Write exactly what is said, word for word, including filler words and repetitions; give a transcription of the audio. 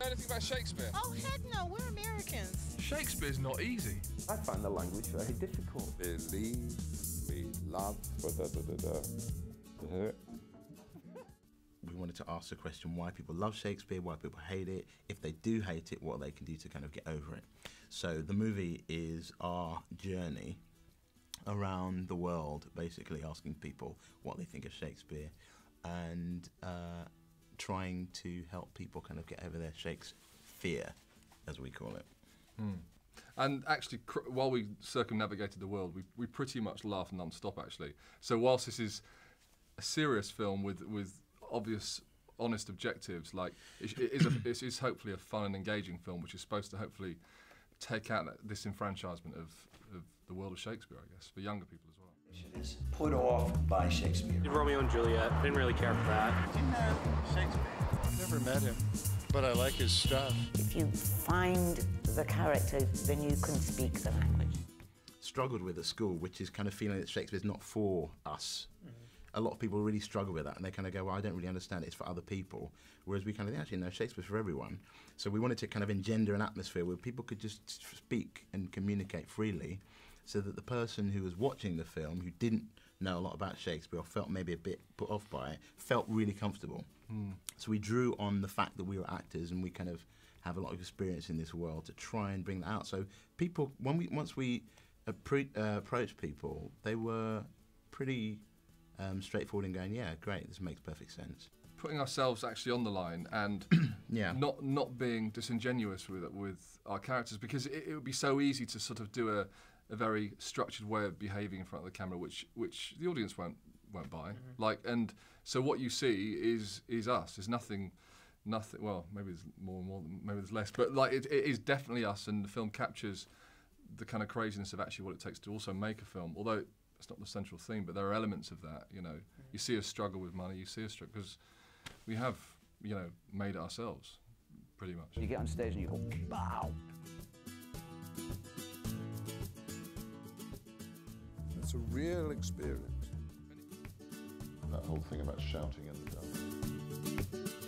Anything about Shakespeare? Oh, heck no, we're Americans. Shakespeare's not easy. I find the language very difficult. Believe me, love. Da, da, da, da. We wanted to ask the question why people love Shakespeare, why people hate it, if they do hate it, what they can do to kind of get over it. So the movie is our journey around the world, basically asking people what they think of Shakespeare and uh, trying to help people kind of get over their Shakespeare, as we call it. Mm. And actually, cr while we circumnavigated the world, we, we pretty much laughed non-stop, actually. So whilst this is a serious film with, with obvious, honest objectives, like it, it, is a, it is hopefully a fun and engaging film, which is supposed to hopefully take out that disenfranchisement of, of the world of Shakespeare, I guess, for younger people as well. It is put off by Shakespeare. Did Romeo and Juliet, didn't really care for that. Did you know Shakespeare? I've never met him, but I like his stuff. If you find the character, then you can speak the language. Struggled with at school, which is kind of feeling that Shakespeare's not for us. Mm-hmm. A lot of people really struggle with that, and they kind of go, well, I don't really understand it, it's for other people. Whereas we kind of actually know Shakespeare's for everyone. So we wanted to kind of engender an atmosphere where people could just speak and communicate freely, so that the person who was watching the film, who didn't know a lot about Shakespeare, or felt maybe a bit put off by it, felt really comfortable. Mm. So we drew on the fact that we were actors and we kind of have a lot of experience in this world to try and bring that out. So people, when we once we appre uh, approached people, they were pretty um, straightforward and going, yeah, great, this makes perfect sense. Putting ourselves actually on the line and yeah. not not being disingenuous with with our characters, because it, it would be so easy to sort of do a a very structured way of behaving in front of the camera, which which the audience won't won't buy. Mm-hmm. Like, and so what you see is is us. There's nothing, nothing. Well, maybe there's more and more. Maybe there's less. But like, it, it is definitely us, and the film captures the kind of craziness of actually what it takes to also make a film. Although it's not the central theme, but there are elements of that. You know, mm-hmm. You see us struggle with money. You see us struggle because we have, you know, made it ourselves, pretty much. You get on stage and you go, wow. It's a real experience. That whole thing about shouting in the dark.